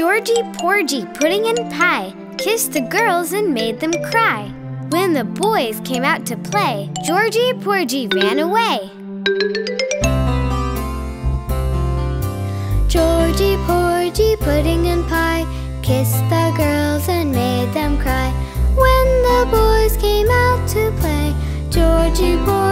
Georgie Porgy Pudding and Pie kissed the girls and made them cry. When the boys came out to play, Georgie Porgy ran away. Georgie Porgy Pudding and Pie kissed the girls and made them cry. When the boys came out to play, Georgie Porgy